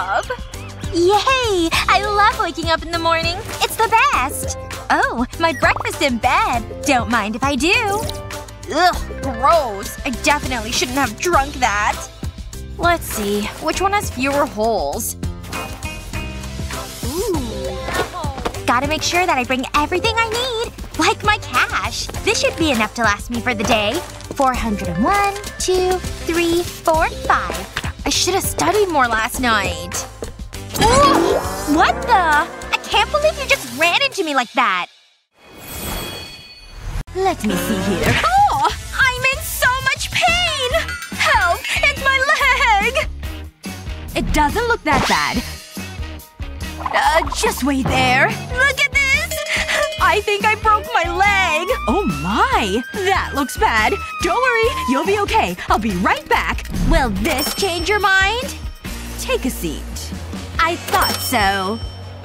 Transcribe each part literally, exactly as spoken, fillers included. job! Yay! I love waking up in the morning! It's the best! Oh, my breakfast in bed! Don't mind if I do! Ugh, gross! I definitely shouldn't have drunk that! Let's see, which one has fewer holes? Ooh. Gotta make sure that I bring everything I need! Like my cash! This should be enough to last me for the day. four hundred one, two, three, four, five. I should've studied more last night. Ooh, what the? I can't believe you just ran into me like that! Let me see here. Oh! I'm in so much pain! Help! It's my leg! It doesn't look that bad. Uh, just wait there. Look at this! I think I broke my leg! Oh my! That looks bad. Don't worry, you'll be okay. I'll be right back. Will this change your mind? Take a seat. I thought so.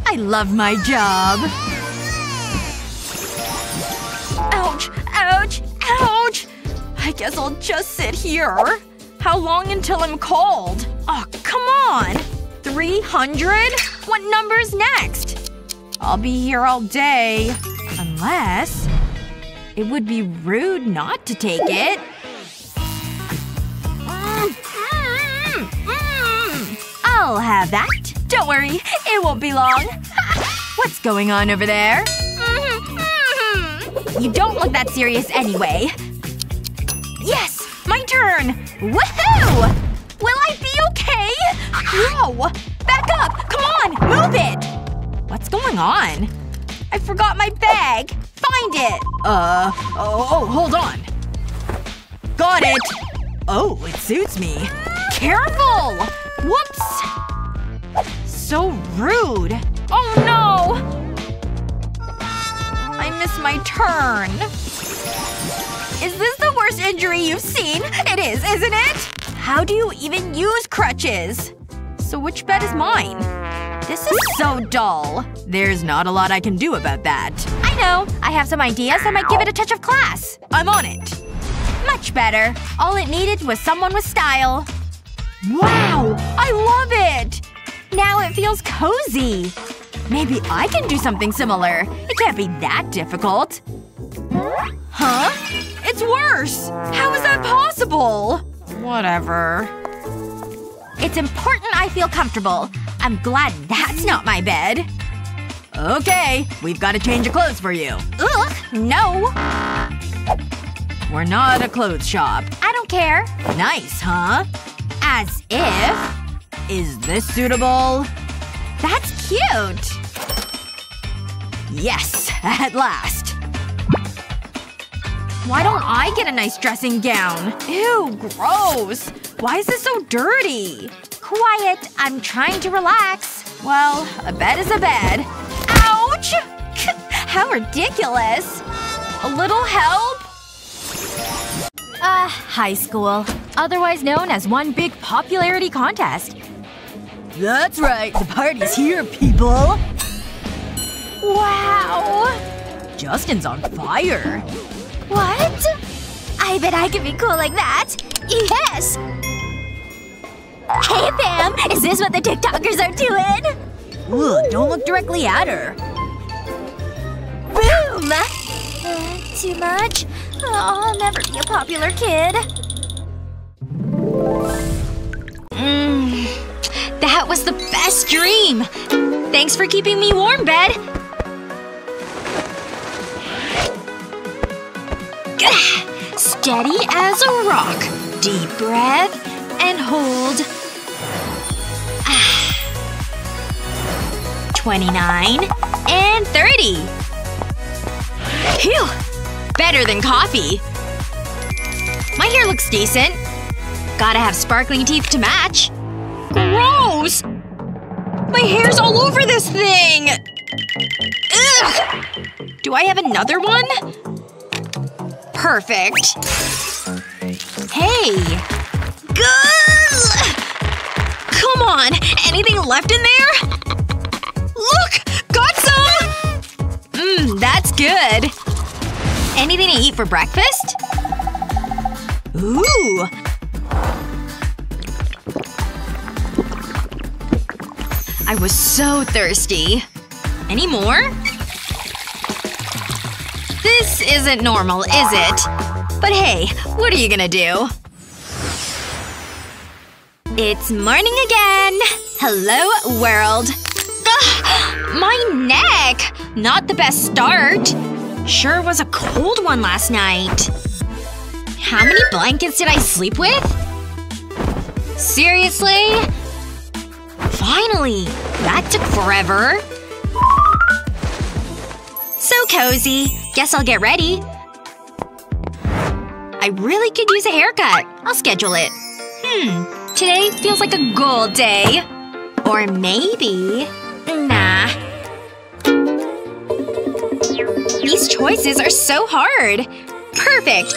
I love my job. Ouch! Ouch! Ouch! I guess I'll just sit here. How long until I'm called? Oh, come on! Three hundred? What number's next? I'll be here all day. Unless… it would be rude not to take it. Mm. Mm. Mm. I'll have that. Don't worry, it won't be long. What's going on over there? Mm-hmm, mm-hmm. You don't look that serious anyway. Yes! My turn! Woohoo! Will I be okay? Whoa! Back up! Come on! Move it! What's going on? I forgot my bag! Find it! Uh… Oh, oh hold on. Got it! Oh, it suits me. Careful! Whoops! So rude. Oh no! I missed my turn. Is this the worst injury you've seen? It is, isn't it? How do you even use crutches? So which bed is mine? This is so dull. There's not a lot I can do about that. I know. I have some ideas that might give it a touch of class. I'm on it. Much better. All it needed was someone with style. Wow! I love it! Now it feels cozy. Maybe I can do something similar. It can't be that difficult. Huh? It's worse! How is that possible? Whatever. It's important I feel comfortable. I'm glad that's not my bed. Okay. We've got a change of clothes for you. Ugh. No. We're not a clothes shop. I don't care. Nice, huh? As if… Is this suitable? That's cute! Yes! At last! Why don't I get a nice dressing gown? Ew, gross! Why is this so dirty? Quiet. I'm trying to relax. Well, a bed is a bed. Ouch! How ridiculous! A little help? Ah, uh, high school. Otherwise known as one big popularity contest. That's right! The party's here, people! Wow! Justin's on fire! What? I bet I could be cool like that! Yes! Hey, Pam! Is this what the TikTokers are doing? Ugh, don't look directly at her. Boom! Uh, too much? Oh, I'll never be a popular kid. Mmm… That was the best dream! Thanks for keeping me warm, bed! Steady as a rock. Deep breath. And hold. twenty-nine. And thirty. Phew! Better than coffee. My hair looks decent. Gotta have sparkling teeth to match. Gross! My hair's all over this thing! Ugh! Do I have another one? Perfect. Hey. Gah! Come on! Anything left in there? Look! Got some! Mmm, that's good. Anything to eat for breakfast? Ooh! I was so thirsty. Any more? This isn't normal, is it? But hey, what are you gonna do? It's morning again! Hello, world! Ugh, my neck! Not the best start. Sure was a cold one last night. How many blankets did I sleep with? Seriously? Finally! That took forever. So cozy. Guess I'll get ready. I really could use a haircut. I'll schedule it. Hmm. Today feels like a gold day. Or maybe… nah. These choices are so hard! Perfect!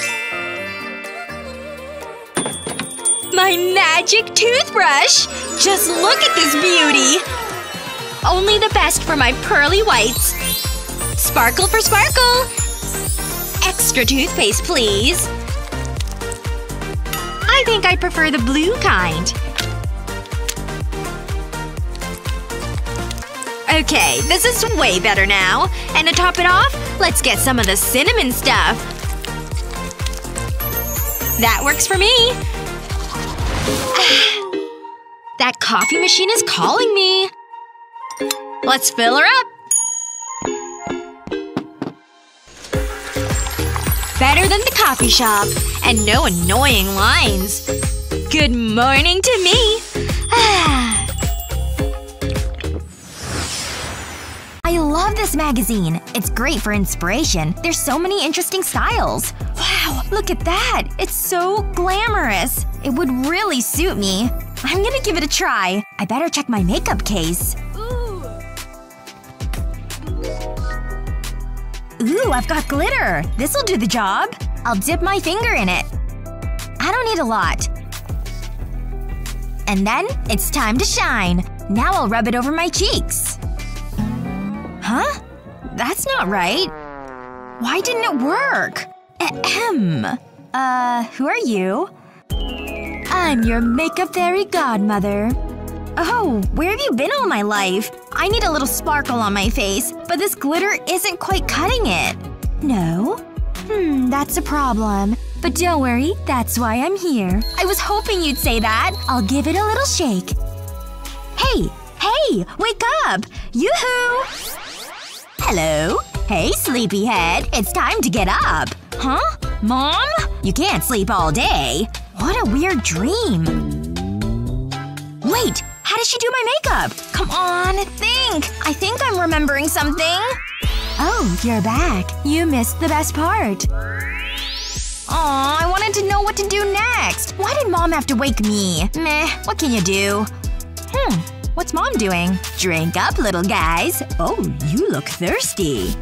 My magic toothbrush! Just look at this beauty! Only the best for my pearly whites. Sparkle for sparkle! Extra toothpaste, please. I think I prefer the blue kind. Okay, this is way better now. And to top it off, let's get some of the cinnamon stuff. That works for me. That coffee machine is calling me. Let's fill her up. Better than the coffee shop. And no annoying lines. Good morning to me! I love this magazine. It's great for inspiration. There's so many interesting styles. Wow, look at that! It's so glamorous. It would really suit me. I'm gonna give it a try. I better check my makeup case. Ooh, I've got glitter! This'll do the job! I'll dip my finger in it. I don't need a lot. And then, it's time to shine. Now I'll rub it over my cheeks. Huh? That's not right. Why didn't it work? Ahem. Uh, who are you? I'm your makeup fairy godmother. Oh, where have you been all my life? I need a little sparkle on my face, but this glitter isn't quite cutting it. No? Hmm, that's a problem. But don't worry, that's why I'm here. I was hoping you'd say that. I'll give it a little shake. Hey! Hey! Wake up! Yoo-hoo! Hello? Hey, sleepyhead. It's time to get up. Huh? Mom? You can't sleep all day. What a weird dream. Wait! How did she do my makeup? Come on, think! I think I'm remembering something. Oh, you're back. You missed the best part. Aw, I wanted to know what to do next. Why did Mom have to wake me? Meh, what can you do? Hmm, what's Mom doing? Drink up, little guys. Oh, you look thirsty.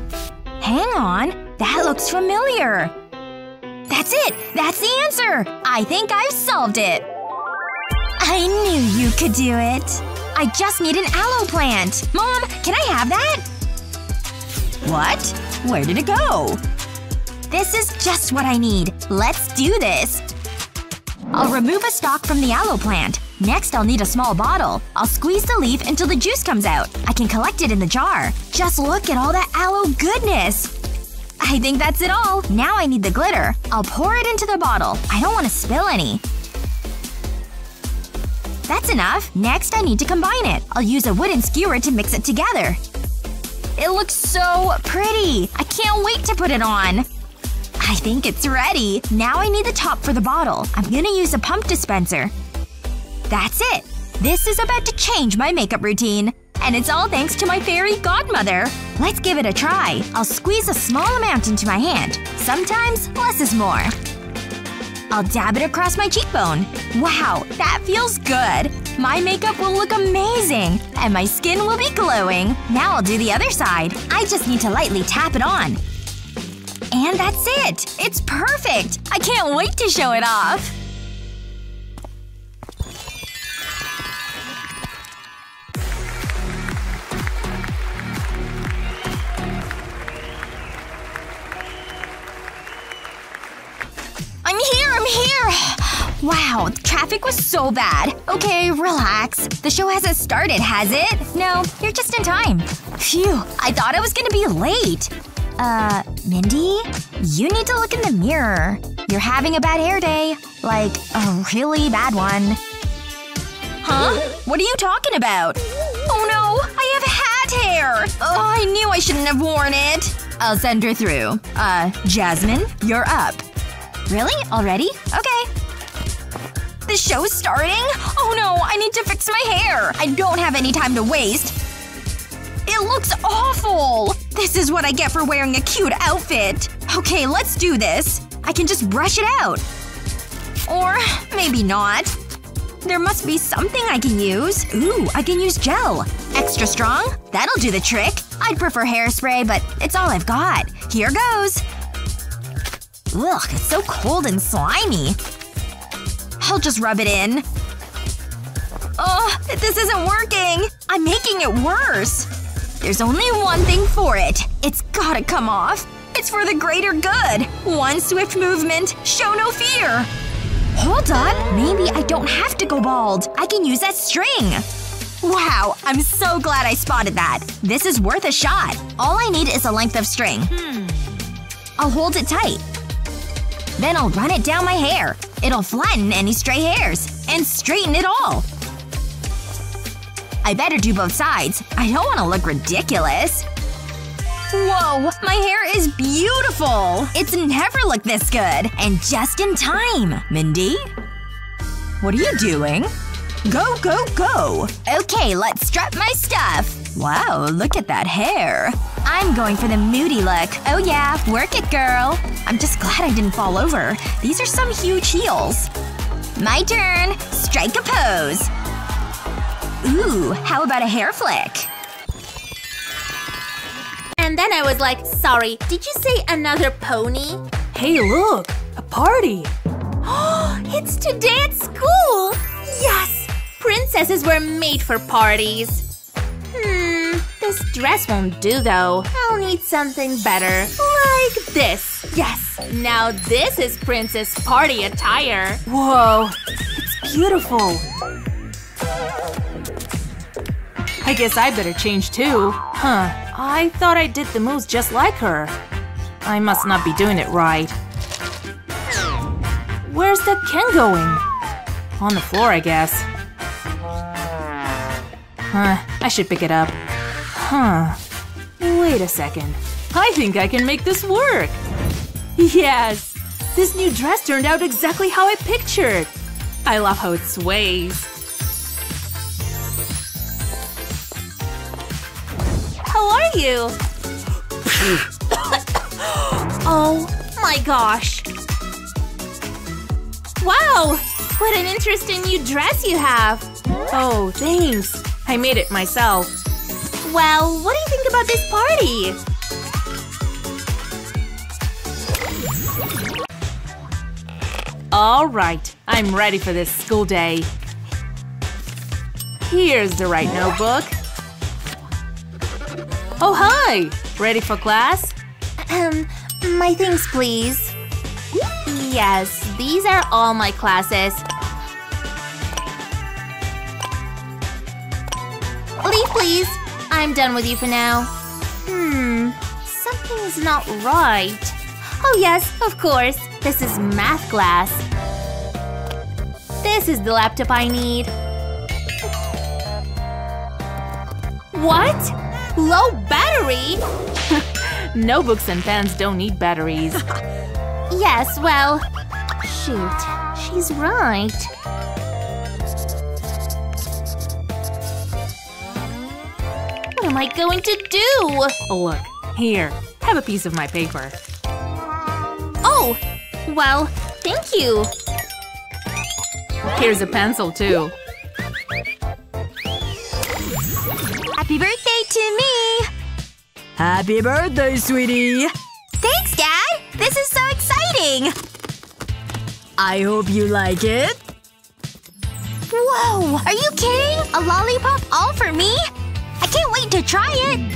Hang on, that looks familiar. That's it! That's the answer! I think I've solved it! I knew you could do it. I just need an aloe plant. Mom, can I have that? What? Where did it go? This is just what I need. Let's do this. I'll remove a stalk from the aloe plant. Next I'll need a small bottle. I'll squeeze the leaf until the juice comes out. I can collect it in the jar. Just look at all that aloe goodness! I think that's it all. Now I need the glitter. I'll pour it into the bottle. I don't want to spill any. That's enough. Next I need to combine it. I'll use a wooden skewer to mix it together. It looks so pretty! I can't wait to put it on! I think it's ready. Now I need the top for the bottle. I'm gonna use a pump dispenser. That's it! This is about to change my makeup routine. And it's all thanks to my fairy godmother. Let's give it a try. I'll squeeze a small amount into my hand. Sometimes less is more. I'll dab it across my cheekbone. Wow, that feels good! My makeup will look amazing! And my skin will be glowing. Now I'll do the other side. I just need to lightly tap it on. And that's it! It's perfect! I can't wait to show it off! I'm here! I'm here! Wow, Wow, traffic was so bad. Okay, relax. The show hasn't started, has it? No, you're just in time. Phew, I thought I was gonna be late. Uh, Mindy? You need to look in the mirror. You're having a bad hair day. Like, a really bad one. Huh? What are you talking about? Oh no! I have hat hair! Oh, I knew I shouldn't have worn it! I'll send her through. Uh, Jasmine, you're up. Really? Already? Okay. The show's starting? Oh no, I need to fix my hair! I don't have any time to waste. It looks awful! This is what I get for wearing a cute outfit. Okay, let's do this. I can just brush it out. Or maybe not. There must be something I can use. Ooh, I can use gel. Extra strong? That'll do the trick. I'd prefer hairspray, but it's all I've got. Here goes. Ugh, it's so cold and slimy. I'll just rub it in. Oh, this isn't working! I'm making it worse! There's only one thing for it. It's gotta come off. It's for the greater good. One swift movement. Show no fear. Hold up. Maybe I don't have to go bald. I can use that string. Wow. I'm so glad I spotted that. This is worth a shot. All I need is a length of string. Hmm. I'll hold it tight. Then I'll run it down my hair. It'll flatten any stray hairs. And straighten it all. I better do both sides. I don't want to look ridiculous. Whoa! My hair is beautiful! It's never looked this good! And just in time! Mindy? What are you doing? Go, go, go! Okay, let's strut my stuff! Wow, look at that hair. I'm going for the moody look. Oh yeah, work it, girl. I'm just glad I didn't fall over. These are some huge heels. My turn! Strike a pose! Ooh, how about a hair flick? And then I was like, sorry, did you say another pony? Hey look! A party! Oh, it's today at school! Yes! Princesses were made for parties. Hmm, this dress won't do though. I'll need something better. Like this. Yes! Now this is princess party attire. Whoa! It's beautiful! I guess I better change too. Huh. I thought I did the moves just like her. I must not be doing it right. Where's the Ken going? On the floor, I guess. Huh. I should pick it up. Huh. Wait a second. I think I can make this work! Yes! This new dress turned out exactly how I pictured! I love how it sways. How are you? Oh my gosh. Wow! What an interesting new dress you have. Oh, thanks. I made it myself. Well, what do you think about this party? Alright, I'm ready for this school day. Here's the right notebook. Oh, hi! Ready for class? Um, my things, please. Yes, these are all my classes. Leave, please. I'm done with you for now. Hmm, something's not right. Oh yes, of course. This is math class. This is the laptop I need. What? Low battery? Notebooks and pens don't need batteries. Yes, well… Shoot. She's right. What am I going to do? Look. Here. Have a piece of my paper. Oh! Well, thank you. Here's a pencil, too. Happy birthday to me! Happy birthday, sweetie! Thanks, Dad! This is so exciting! I hope you like it. Whoa! Are you kidding? A lollipop all for me? I can't wait to try it!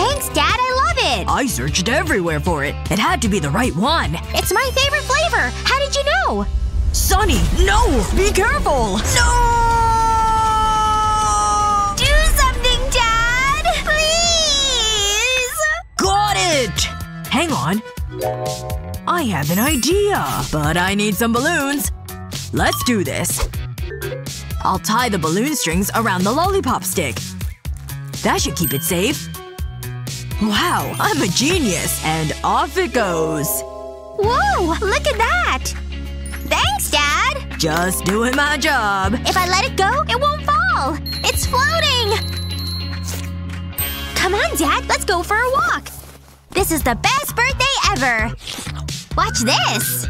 Thanks, Dad. I love it! I searched everywhere for it. It had to be the right one. It's my favorite flavor! How did you know? Sunny, no! Be careful! No! Do something, Dad! Please! Got it! Hang on. I have an idea. But I need some balloons. Let's do this. I'll tie the balloon strings around the lollipop stick. That should keep it safe. Wow, I'm a genius! And off it goes. Whoa! Look at that! Thanks, Dad! Just doing my job. If I let it go, it won't fall! It's floating! Come on, Dad. Let's go for a walk. This is the best birthday ever! Watch this!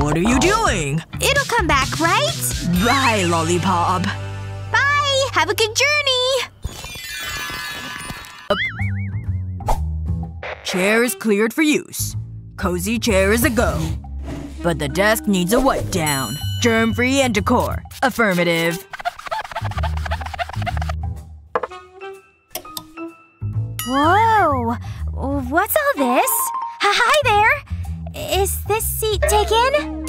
What are you doing? It'll come back, right? Bye, lollipop. Bye! Have a good journey! Uh, chair is cleared for use. Cozy chair is a go. But the desk needs a wipe-down. Germ-free and decor. Affirmative. Whoa! What's all this? Hi there! Is this seat taken?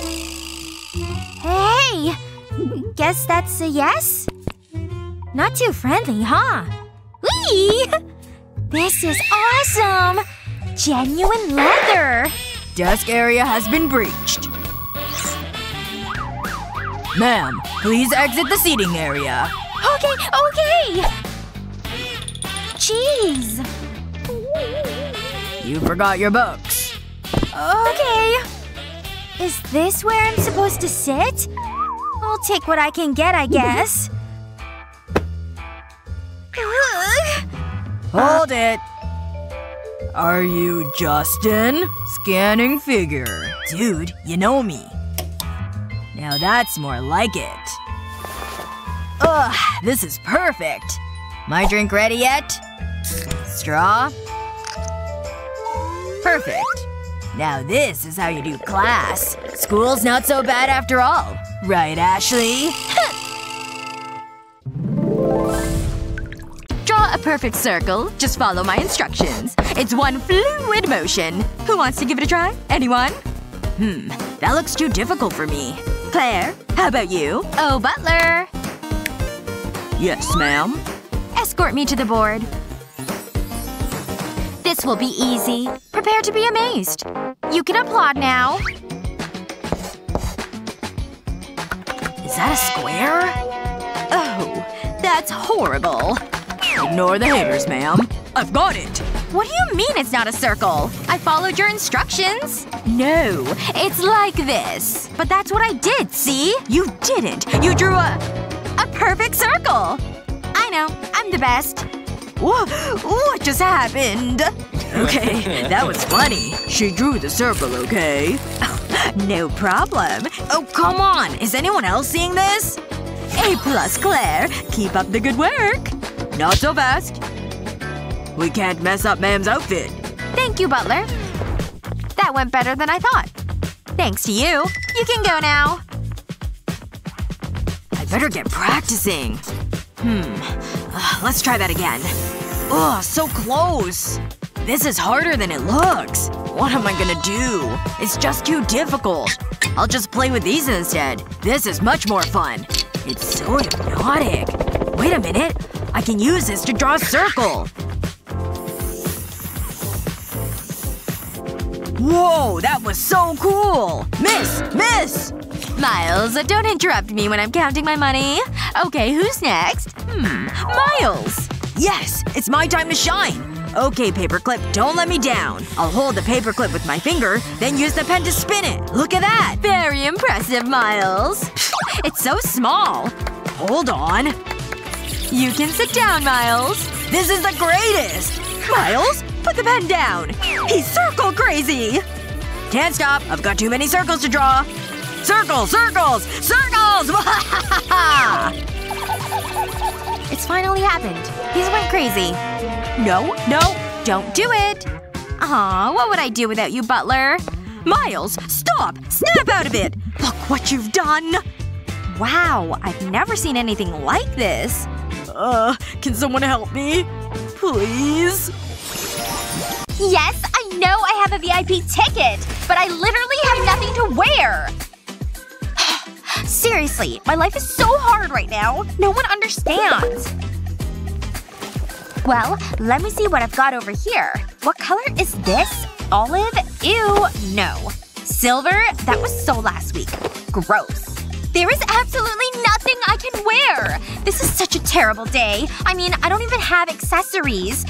Hey! Guess that's a yes? Not too friendly, huh? Whee! This is awesome! Genuine leather! Desk area has been breached. Ma'am, please exit the seating area. Okay, okay! Jeez! You forgot your books. Okay. Is this where I'm supposed to sit? I'll take what I can get, I guess. Hold it. Are you Justin? Scanning figure. Dude, you know me. Now that's more like it. Ugh, this is perfect. My drink ready yet? Straw? Perfect. Now this is how you do class. School's not so bad after all. Right, Ashley? Draw a perfect circle. Just follow my instructions. It's one fluid motion. Who wants to give it a try? Anyone? Hmm. That looks too difficult for me. Claire, how about you? Oh, butler! Yes, ma'am? Escort me to the board. This will be easy. Prepare to be amazed. You can applaud now. Is that a square? Oh. That's horrible. Ignore the haters, ma'am. I've got it! What do you mean it's not a circle? I followed your instructions. No. It's like this. But that's what I did, see? You didn't. You drew a… a perfect circle! I know. I'm the best. What? What just happened? Okay, that was funny. She drew the circle, okay? Oh, no problem. Oh, come on! Is anyone else seeing this? A plus, Claire. Keep up the good work. Not so fast. We can't mess up ma'am's outfit. Thank you, butler. That went better than I thought. Thanks to you. You can go now. I better get practicing. Hmm. Uh, let's try that again. Ugh, so close. This is harder than it looks. What am I gonna do? It's just too difficult. I'll just play with these instead. This is much more fun. It's so hypnotic. Wait a minute. I can use this to draw a circle. Whoa, that was so cool! Miss! Miss! Miles, don't interrupt me when I'm counting my money. Okay, who's next? Hmm. Miles! Yes! It's my time to shine! Okay, paperclip, don't let me down. I'll hold the paperclip with my finger, then use the pen to spin it. Look at that! Very impressive, Miles. It's so small. Hold on. You can sit down, Miles. This is the greatest! Miles, put the pen down! He's circle crazy! Can't stop. I've got too many circles to draw. Circles! Circles! Circles! It's finally happened. He's went crazy. No, no, don't do it! Aw, what would I do without you, butler? Miles, stop! Snap out of it! Look what you've done! Wow, I've never seen anything like this. Uh, can someone help me? Please? Yes, I know I have a V I P ticket! But I literally have nothing to wear! Seriously, my life is so hard right now. No one understands. Well, let me see what I've got over here. What color is this? Olive? Ew, no. Silver? That was so last week. Gross. There is absolutely nothing I can wear! This is such a terrible day. I mean, I don't even have accessories.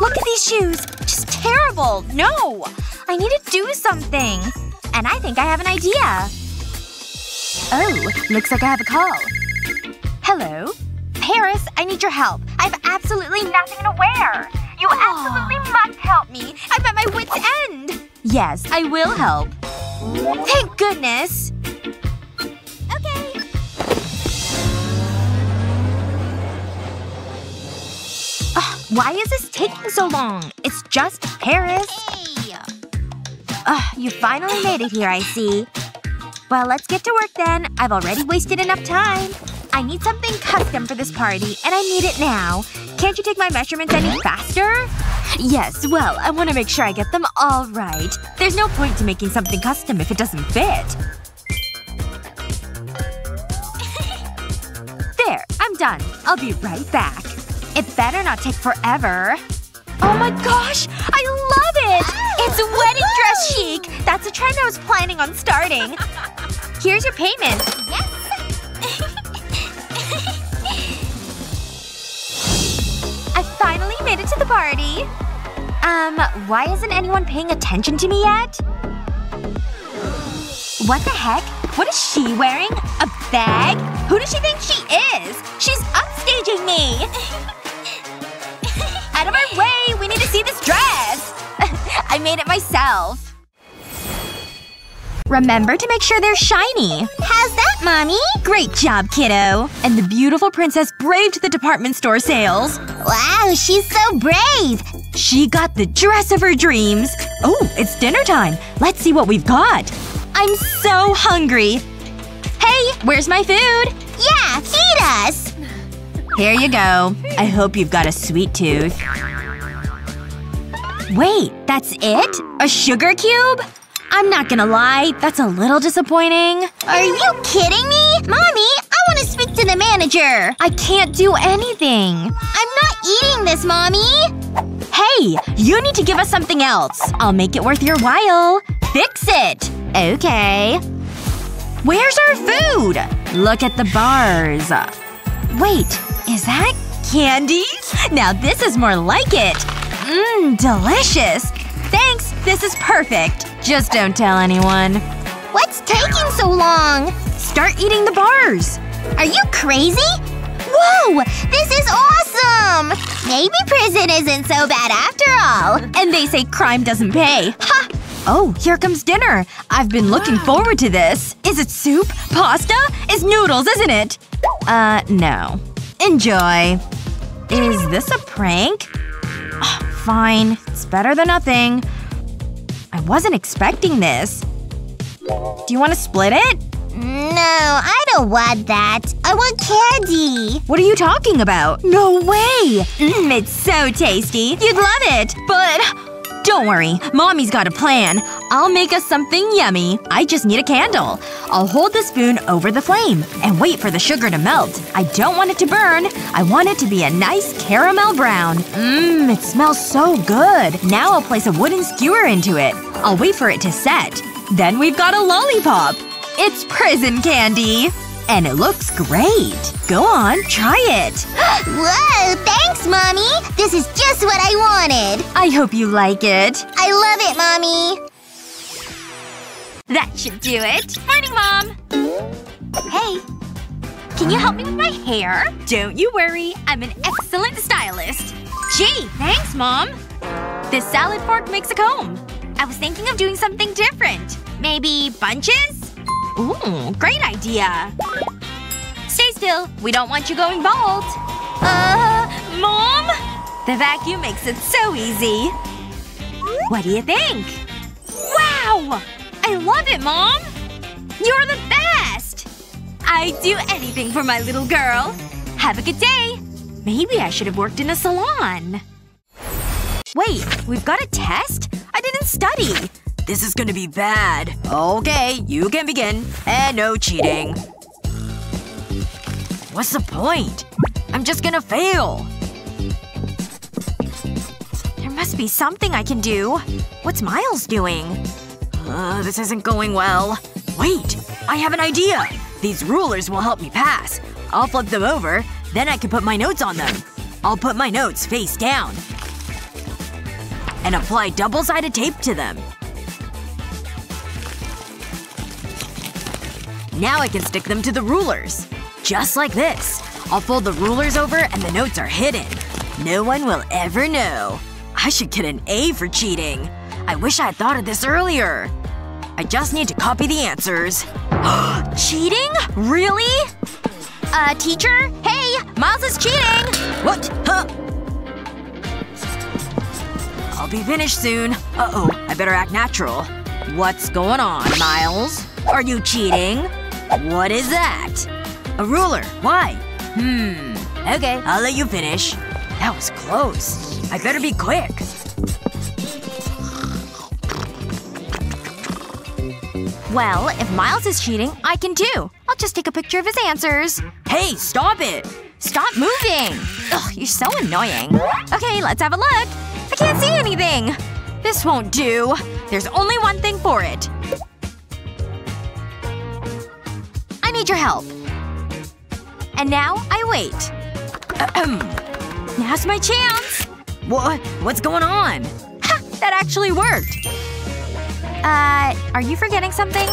Look at these shoes. Just terrible. No! I need to do something. And I think I have an idea. Oh, looks like I have a call. Hello? Paris, I need your help. I have absolutely nothing to wear. You absolutely oh. must help me. I'm at my wit's end. Yes, I will help. Thank goodness. Okay. Ugh, why is this taking so long? It's just Paris. Hey. Ugh, you finally made it here, I see. Well, let's get to work then. I've already wasted enough time. I need something custom for this party, and I need it now. Can't you take my measurements any faster? Yes, well, I want to make sure I get them all right. There's no point to making something custom if it doesn't fit. There, I'm done. I'll be right back. It better not take forever. Oh my gosh! I love it! It's wedding dress chic! That's a trend I was planning on starting. Here's your payment. Yes! I finally made it to the party! Um, why isn't anyone paying attention to me yet? What the heck? What is she wearing? A bag? Who does she think she is? She's upstaging me! Out of our way! We need to see this dress! I made it myself. Remember to make sure they're shiny. How's that, mommy? Great job, kiddo. And the beautiful princess braved the department store sales. Wow, she's so brave! She got the dress of her dreams. Oh, it's dinner time. Let's see what we've got. I'm so hungry. Hey, where's my food? Yeah, feed us! Here you go. I hope you've got a sweet tooth. Wait, that's it? A sugar cube? I'm not gonna lie, that's a little disappointing. Are you kidding me? Mommy, I want to speak to the manager! I can't do anything. I'm not eating this, mommy! Hey, you need to give us something else. I'll make it worth your while. Fix it! Okay. Where's our food? Look at the bars. Wait, is that candy? Now this is more like it. Mmm, delicious! Thanks, this is perfect. Just don't tell anyone. What's taking so long? Start eating the bars! Are you crazy? Whoa! This is awesome! Maybe prison isn't so bad after all. And they say crime doesn't pay. Ha! Oh, here comes dinner. I've been looking forward to this. Is it soup? Pasta? It's noodles, isn't it? Uh, no. Enjoy. Is this a prank? Fine. It's better than nothing. I wasn't expecting this. Do you want to split it? No, I don't want that. I want candy. What are you talking about? No way! Mm, it's so tasty. You'd love it. But don't worry. Mommy's got a plan. I'll make us something yummy. I just need a candle. I'll hold the spoon over the flame and wait for the sugar to melt. I don't want it to burn. I want it to be a nice caramel brown. Mmm, it smells so good. Now I'll place a wooden skewer into it. I'll wait for it to set. Then we've got a lollipop. It's prison candy. And it looks great. Go on, try it. Whoa, thanks, mommy! This is just what I wanted. I hope you like it. I love it, mommy. That should do it. Morning, Mom! Hey. Can you help me with my hair? Don't you worry. I'm an excellent stylist. Gee, thanks, Mom. This salad fork makes a comb. I was thinking of doing something different. Maybe bunches? Ooh, great idea. Stay still. We don't want you going bald. Uh, Mom? The vacuum makes it so easy. What do you think? Wow! I love it, Mom! You're the best! I'd do anything for my little girl. Have a good day. Maybe I should have worked in a salon. Wait, we've got a test? I didn't study! This is gonna be bad. Okay, you can begin. And no cheating. What's the point? I'm just gonna fail. There must be something I can do. What's Miles doing? Uh, this isn't going well. Wait! I have an idea! These rulers will help me pass. I'll flip them over, then I can put my notes on them. I'll put my notes face down. And apply double-sided tape to them. Now I can stick them to the rulers. Just like this. I'll fold the rulers over and the notes are hidden. No one will ever know. I should get an A for cheating. I wish I had thought of this earlier. I just need to copy the answers. Cheating? Really? Uh, teacher? Hey! Miles is cheating! What? Huh? I'll be finished soon. Uh-oh. I better act natural. What's going on, Miles? Are you cheating? What is that? A ruler. Why? Hmm. Okay. I'll let you finish. That was close. I better be quick. Well, if Miles is cheating, I can too. I'll just take a picture of his answers. Hey, stop it! Stop moving! Ugh, you're so annoying. Okay, let's have a look. I can't see anything! This won't do. There's only one thing for it. I need your help. And now, I wait. Ahem. Now's my chance! What? What's going on? Ha! That actually worked! Uh, are you forgetting something?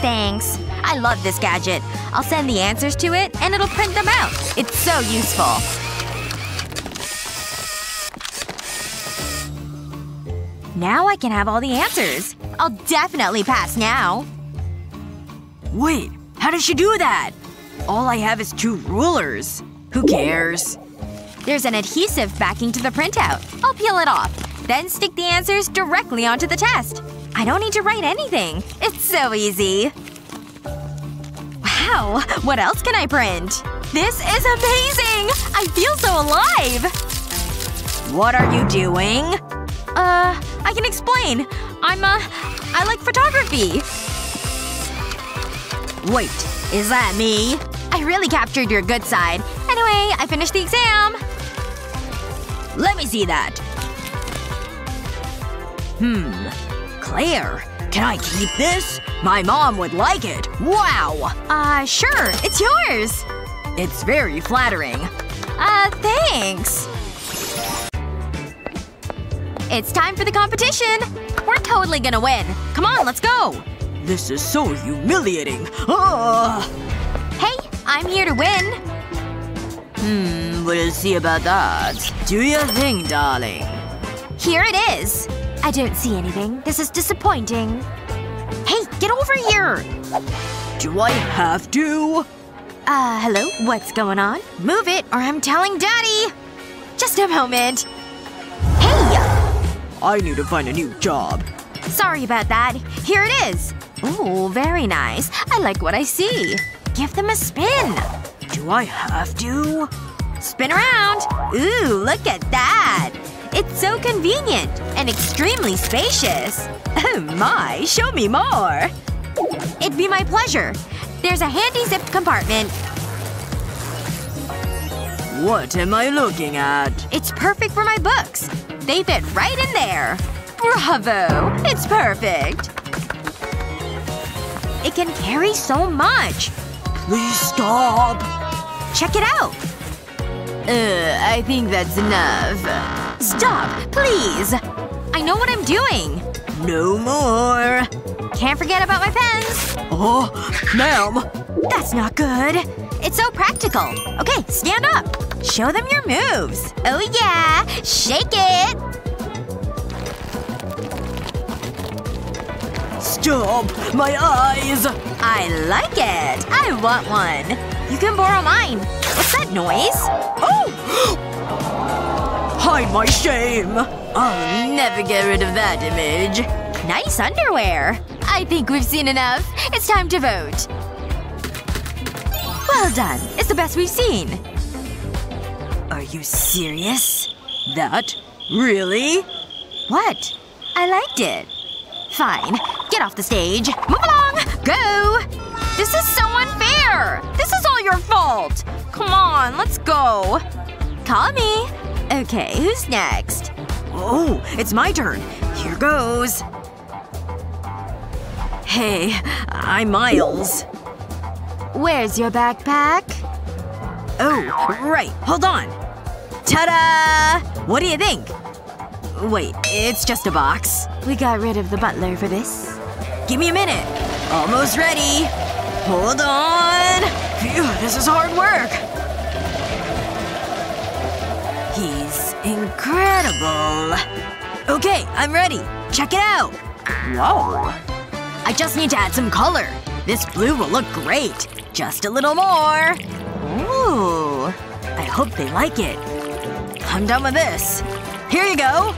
Thanks. I love this gadget. I'll send the answers to it, and it'll print them out. It's so useful. Now I can have all the answers. I'll definitely pass now. Wait. How did she do that? All I have is two rulers. Who cares? There's an adhesive backing to the printout. I'll peel it off. Then stick the answers directly onto the test. I don't need to write anything. It's so easy. Wow. What else can I print? This is amazing! I feel so alive! What are you doing? Uh, I can explain. I'm, uh, I like photography. Wait. Is that me? I really captured your good side. Anyway, I finished the exam. Let me see that. Hmm. Claire, can I keep this? My mom would like it. Wow! Uh, sure. It's yours. It's very flattering. Uh, thanks. It's time for the competition! We're totally gonna win. Come on, let's go! This is so humiliating. Ugh. Hey, I'm here to win. Hmm, we'll see about that. Do your thing, darling. Here it is. I don't see anything. This is disappointing. Hey, get over here! Do I have to? Uh, hello? What's going on? Move it, or I'm telling Daddy! Just a moment. Hey! I need to find a new job. Sorry about that. Here it is. Ooh, very nice. I like what I see. Give them a spin. Do I have to? Spin around! Ooh, look at that! It's so convenient. And extremely spacious. Oh my, show me more! It'd be my pleasure. There's a handy zipped compartment. What am I looking at? It's perfect for my books. They fit right in there. Bravo! It's perfect. It can carry so much. Please stop. Check it out. Uh, I think that's enough. Stop! Please! I know what I'm doing! No more! Can't forget about my pens! Oh, ma'am! That's not good. It's so practical. Okay, stand up. Show them your moves. Oh yeah! Shake it! Stop! My eyes! I like it! I want one. You can borrow mine. What's that noise? Oh! Hide my shame! I'll never get rid of that image. Nice underwear. I think we've seen enough. It's time to vote. Well done. It's the best we've seen. Are you serious? That? Really? What? I liked it. Fine. Get off the stage. Move along! Go! This is so unfair! This is all your fault! Come on, let's go. Call me. Okay, who's next? Oh, it's my turn. Here goes. Hey, I'm Miles. Where's your backpack? Oh, right. Hold on. Ta-da! What do you think? Wait, it's just a box. We got rid of the butler for this. Give me a minute. Almost ready. Hold on. Phew, this is hard work. He's incredible. Okay, I'm ready. Check it out. Whoa. I just need to add some color. This blue will look great. Just a little more. Ooh. I hope they like it. I'm done with this. Here you go.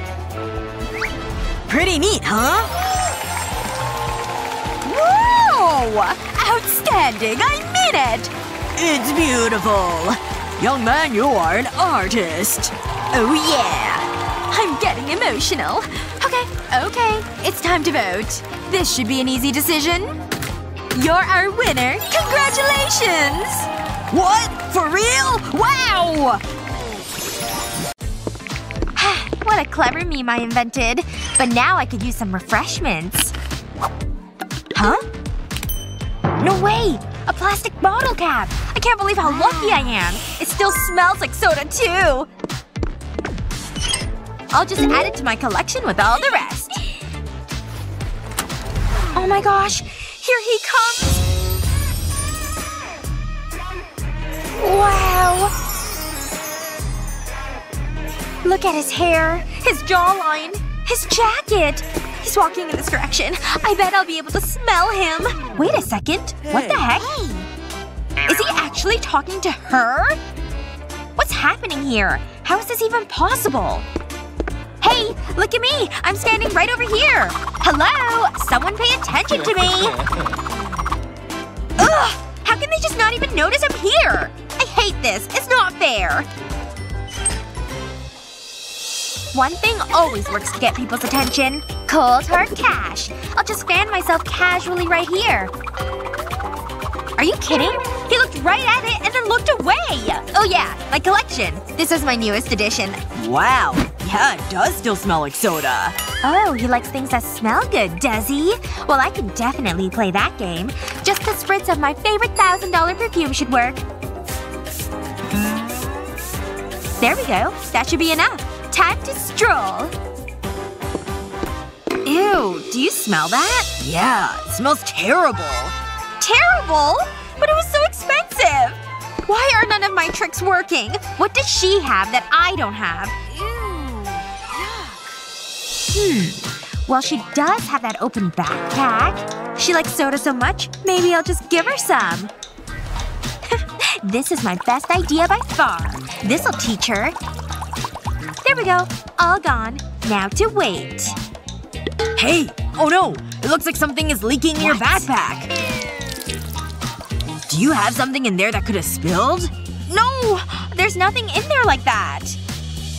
Pretty neat, huh? Whoa! Outstanding! I made it! It's beautiful. Young man, you are an artist. Oh yeah. I'm getting emotional. Okay, okay. It's time to vote. This should be an easy decision. You're our winner. Congratulations! What? For real? Wow! What a clever meme I invented. But now I could use some refreshments. Huh? No way! A plastic bottle cap! I can't believe how lucky I am! It still smells like soda, too! I'll just add it to my collection with all the rest. Oh my gosh! Here he comes! Wow! Look at his hair, his jawline, his jacket. He's walking in this direction. I bet I'll be able to smell him. Wait a second. What the heck? Is he actually talking to her? What's happening here? How is this even possible? Hey! Look at me! I'm standing right over here! Hello! Someone pay attention to me! Ugh! How can they just not even notice I'm here? I hate this. It's not fair. One thing always works to get people's attention. Cold hard cash. I'll just fan myself casually right here. Are you kidding? He looked right at it and then looked away! Oh yeah, my collection. This is my newest addition. Wow. Yeah, it does still smell like soda. Oh, he likes things that smell good, does he? Well, I can definitely play that game. Just the spritz of my favorite thousand dollar perfume should work. There we go. That should be enough. Time to stroll. Ew. Do you smell that? Yeah. It smells terrible. Terrible? But it was so expensive! Why are none of my tricks working? What does she have that I don't have? Ew. Yuck. Hmm. Well, she does have that open backpack. She likes soda so much, maybe I'll just give her some. This is my best idea by far. This'll teach her. There we go. All gone. Now to wait. Hey! Oh no! It looks like something is leaking what? in your backpack. Do you have something in there that could have spilled? No! There's nothing in there like that.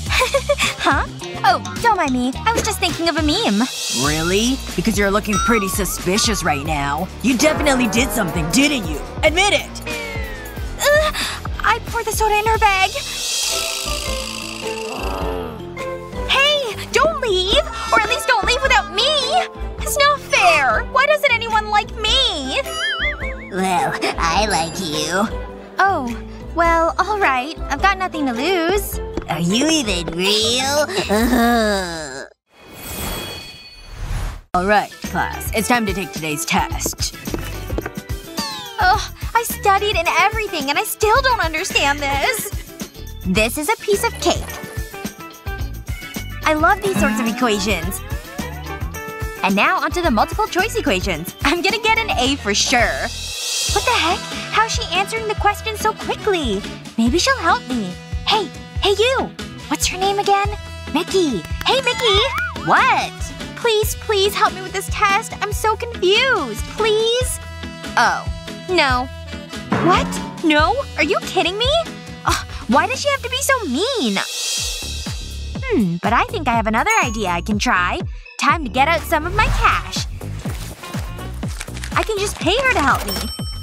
Huh? Oh, don't mind me. I was just thinking of a meme. Really? Because you're looking pretty suspicious right now. You definitely did something, didn't you? Admit it! Uh, I poured the soda in her bag. Don't leave! Or at least don't leave without me! It's not fair! Why doesn't anyone like me? Well, I like you. Oh. Well, alright. I've got nothing to lose. Are you even real? Alright, class. It's time to take today's test. Ugh. I studied and everything and I still don't understand this. This is a piece of cake. I love these sorts of equations. And now onto the multiple choice equations. I'm gonna get an A for sure. What the heck? How's she answering the question so quickly? Maybe she'll help me. Hey. Hey you! What's her name again? Mickey. Hey Mickey! What? Please, please help me with this test. I'm so confused. Please? Oh. No. What? No? Are you kidding me? Oh, Why does she have to be so mean? Hmm, but I think I have another idea I can try. Time to get out some of my cash. I can just pay her to help me.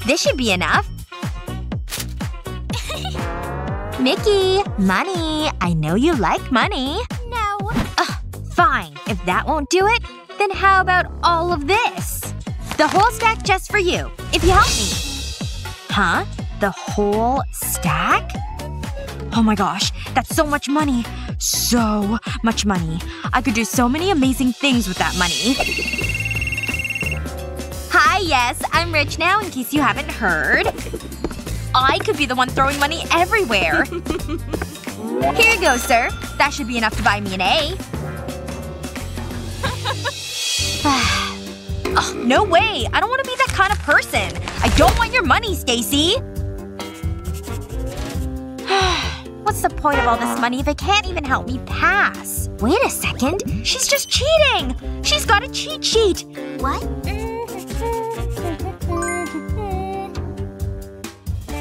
This should be enough. Mickey! Money! I know you like money. No. Ugh, fine. If that won't do it, then how about all of this? The whole stack just for you. If you help me. Huh? The whole stack? Oh my gosh. That's so much money. So much money. I could do so many amazing things with that money. Hi, yes. I'm rich now, in case you haven't heard. I could be the one throwing money everywhere. Here you go, sir. That should be enough to buy me an A. Oh, no way! I don't want to be that kind of person. I don't want your money, Stacy! What's the point of all this money if it can't even help me pass? Wait a second. She's just cheating! She's got a cheat sheet! What?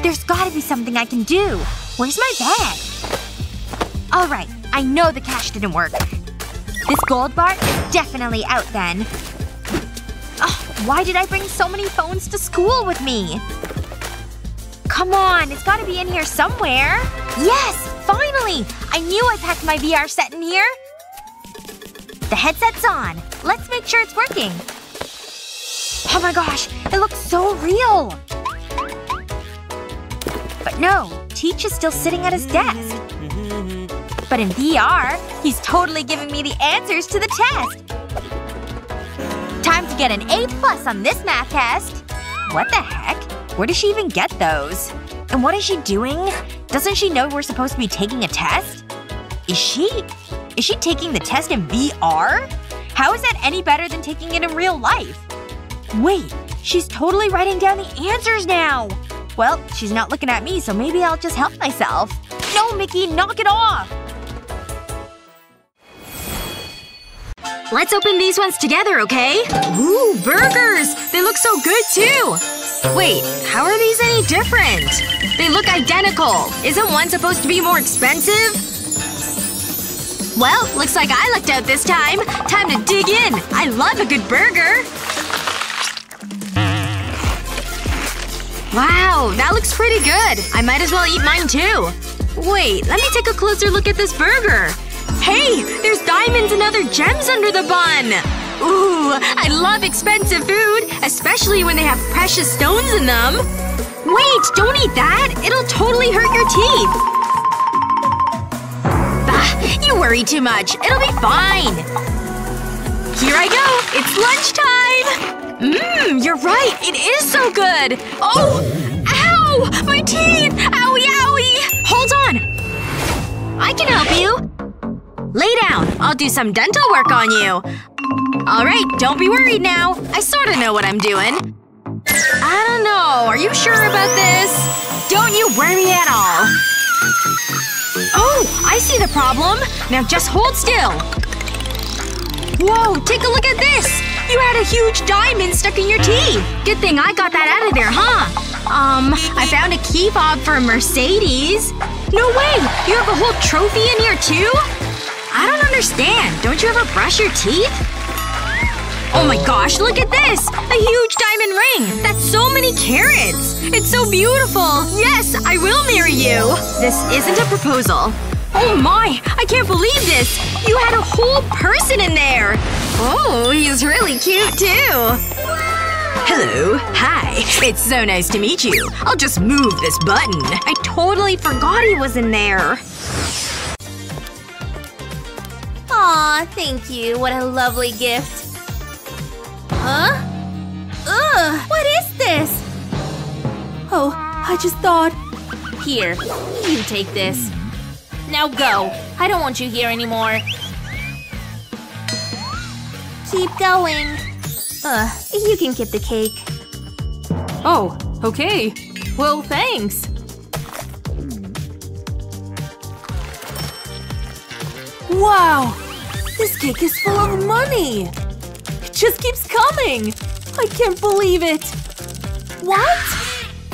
There's gotta be something I can do. Where's my bag? Alright, I know the cash didn't work. This gold bar is definitely out then. Oh, why did I bring so many phones to school with me? Come on, it's gotta be in here somewhere. Yes! Finally! I knew I packed my V R set in here. The headset's on. Let's make sure it's working. Oh my gosh, it looks so real! But no, Teach is still sitting at his desk. But in V R, he's totally giving me the answers to the test! Time to get an A plus on this math test! What the heck? Where does she even get those? And what is she doing? Doesn't she know we're supposed to be taking a test? Is she… is she taking the test in V R? How is that any better than taking it in real life? Wait, she's totally writing down the answers now! Well, she's not looking at me, so maybe I'll just help myself. No, Mickey, knock it off! Let's open these ones together, okay? Ooh, burgers! They look so good, too! Wait, how are these any different? They look identical! Isn't one supposed to be more expensive? Well, looks like I lucked out this time. Time to dig in! I love a good burger! Wow, that looks pretty good. I might as well eat mine too. Wait, let me take a closer look at this burger. Hey! There's diamonds and other gems under the bun! Ooh, I love expensive food, especially when they have precious stones in them. Wait, don't eat that! It'll totally hurt your teeth! Bah, you worry too much. It'll be fine. Here I go! It's lunchtime! Mmm, you're right! It is so good! Oh! Ow! My teeth! Owie, owie! Hold on! I can help you! Lay down. I'll do some dental work on you. Alright, don't be worried now. I sorta know what I'm doing. I don't know. Are you sure about this? Don't you worry at all. Oh! I see the problem! Now just hold still. Whoa! Take a look at this! You had a huge diamond stuck in your teeth! Good thing I got that out of there, huh? Um, I found a key fob for a Mercedes. No way! You have a whole trophy in here, too? I don't understand. Don't you ever brush your teeth? Oh my gosh, look at this! A huge diamond ring! That's so many carats! It's so beautiful! Yes! I will marry you! This isn't a proposal. Oh my! I can't believe this! You had a whole person in there! Oh, he's really cute, too! Hello. Hi. It's so nice to meet you. I'll just move this button. I totally forgot he was in there. Aw, thank you. What a lovely gift. Huh? Ugh! What is this? Oh, I just thought… Here. You take this. Now go. I don't want you here anymore. Keep going. Ugh. You can get the cake. Oh. Okay. Well, thanks. Wow! This cake is full of money! It just keeps coming! I can't believe it! What?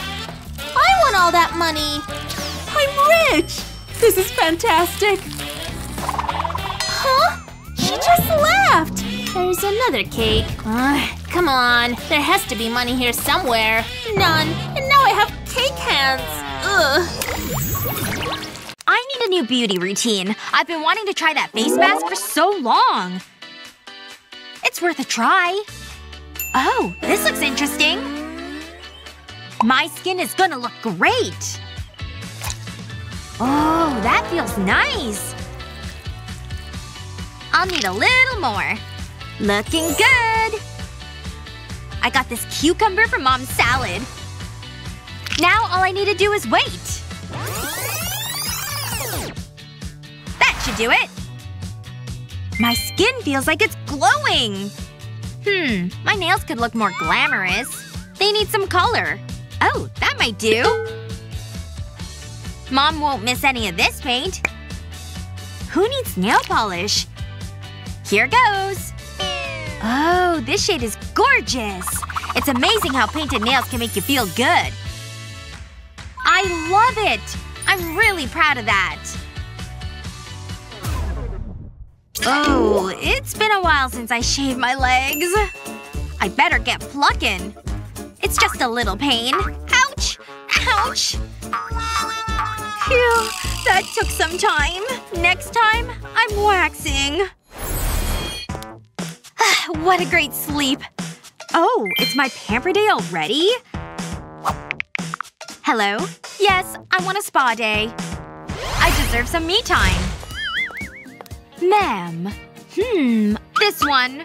I want all that money! I want rich! This is fantastic! Huh? She just left! There's another cake. Ugh, come on, there has to be money here somewhere. None. And now I have cake hands. Ugh. I need a new beauty routine. I've been wanting to try that face mask for so long. It's worth a try. Oh, this looks interesting. My skin is gonna look great. Oh, that feels nice. I'll need a little more. Looking good! I got this cucumber from Mom's salad. Now all I need to do is wait. That should do it. My skin feels like it's glowing. Hmm. My nails could look more glamorous. They need some color. Oh, that might do. Mom won't miss any of this paint. Who needs nail polish? Here goes. Oh, this shade is gorgeous! It's amazing how painted nails can make you feel good. I love it! I'm really proud of that. Oh, it's been a while since I shaved my legs. I better get plucking. It's just a little pain. Ouch! Ouch! Phew, that took some time. Next time, I'm waxing. What a great sleep. Oh, it's my pamper day already? Hello? Yes, I want a spa day. I deserve some me time. Ma'am. Hmm. This one.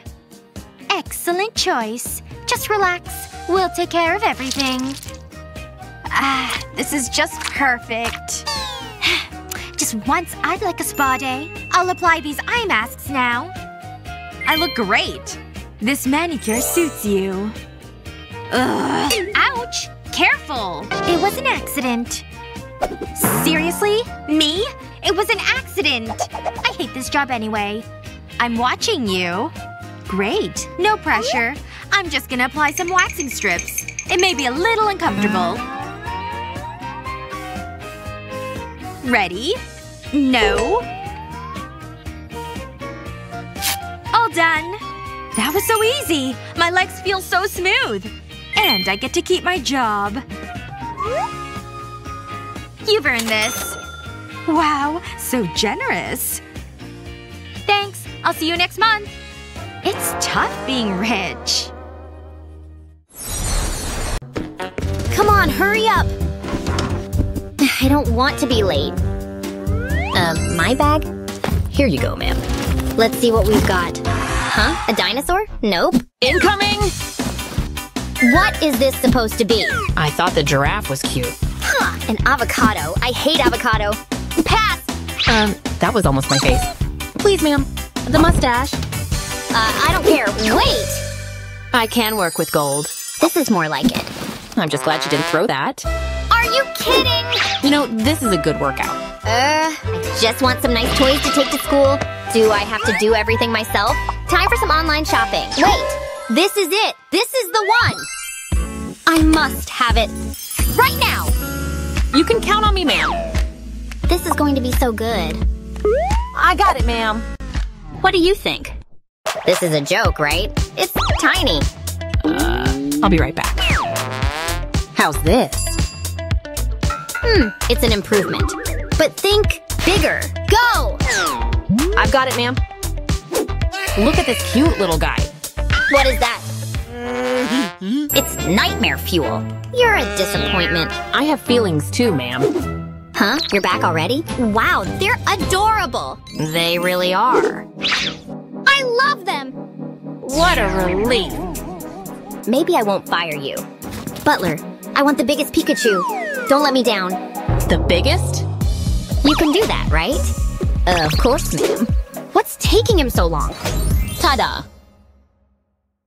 Excellent choice. Just relax. We'll take care of everything. Ah, this is just perfect. Just once I'd like a spa day. I'll apply these eye masks now. I look great. This manicure suits you. Ugh. Ouch! Careful! It was an accident. Seriously? Me? It was an accident! I hate this job anyway. I'm watching you. Great. No pressure. I'm just gonna apply some waxing strips. It may be a little uncomfortable. Ready? No. Done. That was so easy. My legs feel so smooth. And I get to keep my job. You've earned this. Wow, so generous. Thanks. I'll see you next month. It's tough being rich. Come on, hurry up. I don't want to be late. Um, my bag? Here you go, ma'am. Let's see what we've got. Huh? A dinosaur? Nope. Incoming! What is this supposed to be? I thought the giraffe was cute. Huh. An avocado. I hate avocado. Pass! Um, that was almost my face. Please, ma'am. The mustache. Uh, I don't care. Wait! I can work with gold. This is more like it. I'm just glad you didn't throw that. Are you kidding? You know, this is a good workout. Uh, I just want some nice toys to take to school. Do I have to do everything myself? Time for some online shopping. Wait! This is it! This is the one! I must have it. Right now! You can count on me, ma'am. This is going to be so good. I got it, ma'am. What do you think? This is a joke, right? It's tiny. Uh, I'll be right back. How's this? Hmm, it's an improvement. But think bigger. Go! I've got it, ma'am. Look at this cute little guy. What is that? It's nightmare fuel. You're a disappointment. I have feelings too, ma'am. Huh? You're back already? Wow, they're adorable. They really are. I love them! What a relief. Maybe I won't fire you. Butler, I want the biggest Pikachu. Don't let me down. The biggest? You can do that, right? Uh, of course, ma'am. What's taking him so long? Ta-da!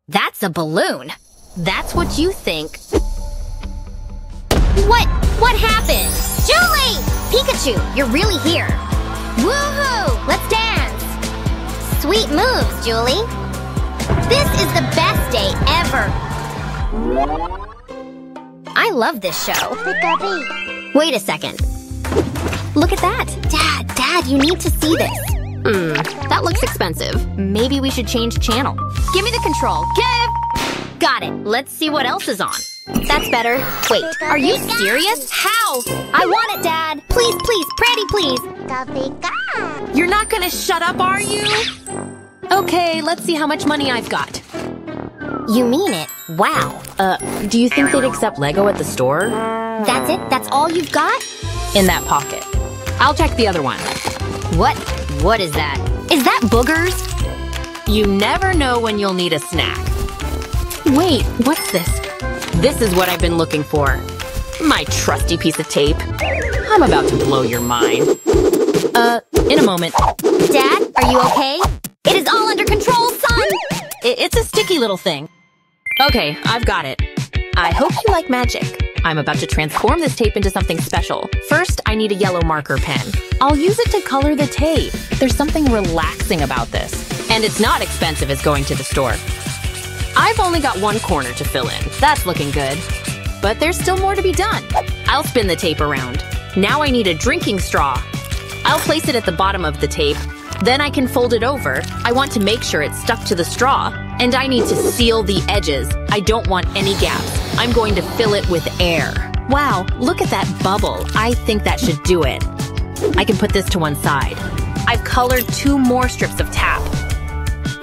That's a balloon. That's what you think. What? What happened? Julie! Pikachu, you're really here. Woohoo! Let's dance! Sweet moves, Julie. This is the best day ever. I love this show. Wait a second. Look at that! Dad, Dad, you need to see this! Hmm, that looks expensive. Maybe we should change channel. Give me the control! Give! Got it! Let's see what else is on. That's better. Wait, are you serious? How? I want it, Dad! Please, please, Pratty, please! You're not gonna shut up, are you? Okay, let's see how much money I've got. You mean it? Wow. Uh, do you think they'd accept Lego at the store? That's it? That's all you've got? In that pocket. I'll check the other one. What? What is that? Is that boogers? You never know when you'll need a snack. Wait, what's this? This is what I've been looking for. My trusty piece of tape. I'm about to blow your mind. Uh, in a moment. Dad, are you okay? It is all under control, son! It it's a sticky little thing. Okay, I've got it. I hope you like magic. I'm about to transform this tape into something special. First, I need a yellow marker pen. I'll use it to color the tape. There's something relaxing about this. And it's not expensive as going to the store. I've only got one corner to fill in. That's looking good. But there's still more to be done. I'll spin the tape around. Now I need a drinking straw. I'll place it at the bottom of the tape. Then I can fold it over. I want to make sure it's stuck to the straw. And I need to seal the edges. I don't want any gaps. I'm going to fill it with air. Wow, look at that bubble. I think that should do it. I can put this to one side. I've colored two more strips of tape.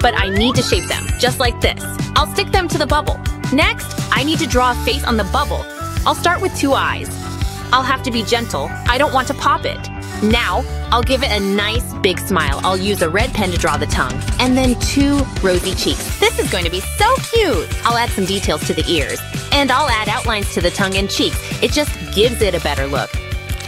But I need to shape them, just like this. I'll stick them to the bubble. Next, I need to draw a face on the bubble. I'll start with two eyes. I'll have to be gentle. I don't want to pop it. Now, I'll give it a nice big smile. I'll use a red pen to draw the tongue. And then two rosy cheeks. This is going to be so cute! I'll add some details to the ears. And I'll add outlines to the tongue and cheeks. It just gives it a better look.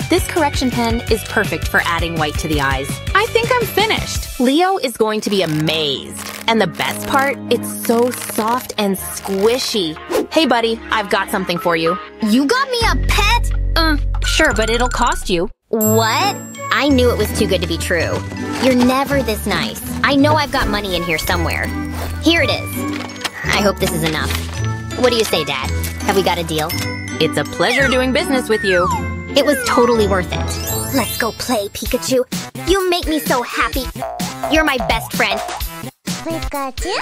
This correction pen is perfect for adding white to the eyes. I think I'm finished! Leo is going to be amazed. And the best part, it's so soft and squishy. Hey buddy, I've got something for you. You got me a pet? Uh, sure, but it'll cost you. What? I knew it was too good to be true. You're never this nice. I know I've got money in here somewhere. Here it is. I hope this is enough. What do you say, Dad? Have we got a deal? It's a pleasure doing business with you. It was totally worth it. Let's go play, Pikachu. You make me so happy. You're my best friend. Pikachu?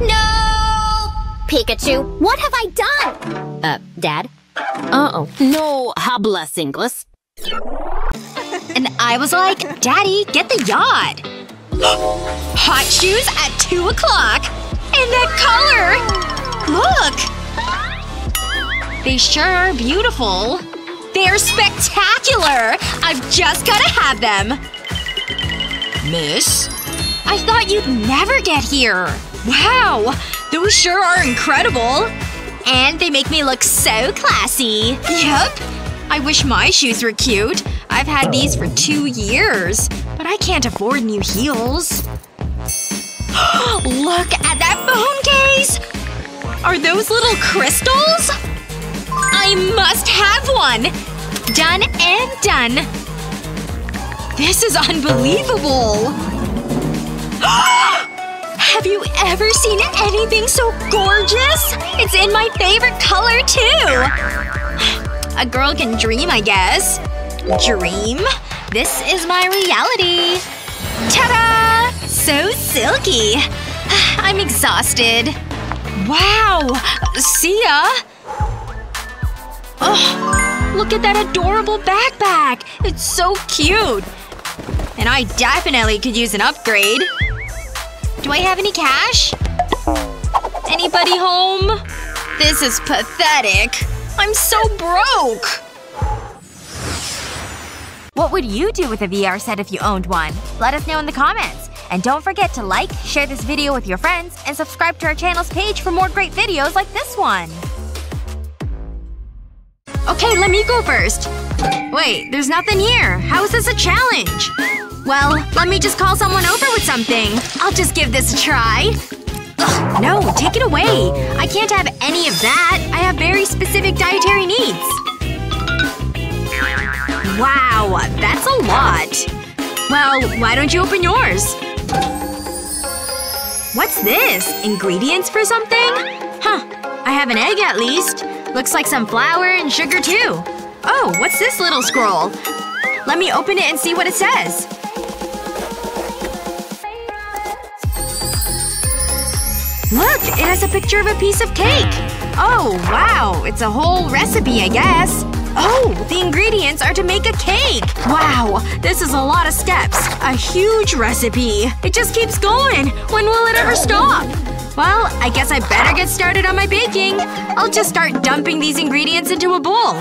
No! Pikachu, what have I done? Uh, Dad? Uh-oh. No hablas inglés. And I was like, Daddy, get the yacht! Hot shoes at two o'clock! And that color! Look! They sure are beautiful. They're spectacular! I've just gotta have them! Miss? I thought you'd never get here! Wow! Those sure are incredible! And they make me look so classy! Yep! I wish my shoes were cute. I've had these for two years. But I can't afford new heels. Look at that phone case! Are those little crystals? I must have one! Done and done. This is unbelievable! Have you ever seen anything so gorgeous? It's in my favorite color, too! A girl can dream, I guess. Dream? This is my reality. Ta-da! So silky. I'm exhausted. Wow! See ya! Ugh. Look at that adorable backpack! It's so cute! And I definitely could use an upgrade. Do I have any cash? Anybody home? This is pathetic. I'm so broke! What would you do with a V R set if you owned one? Let us know in the comments! And don't forget to like, share this video with your friends, and subscribe to our channel's page for more great videos like this one! Okay, let me go first! Wait, there's nothing here! How is this a challenge? Well, let me just call someone over with something! I'll just give this a try! Ugh, no, take it away! I can't have any of that! I have very specific dietary needs! Wow, that's a lot! Well, why don't you open yours? What's this? Ingredients for something? Huh. I have an egg at least. Looks like some flour and sugar too. Oh, what's this little scroll? Let me open it and see what it says. Look! It has a picture of a piece of cake! Oh, wow! It's a whole recipe, I guess. Oh! The ingredients are to make a cake! Wow! This is a lot of steps. A huge recipe. It just keeps going! When will it ever stop? Well, I guess I better get started on my baking. I'll just start dumping these ingredients into a bowl.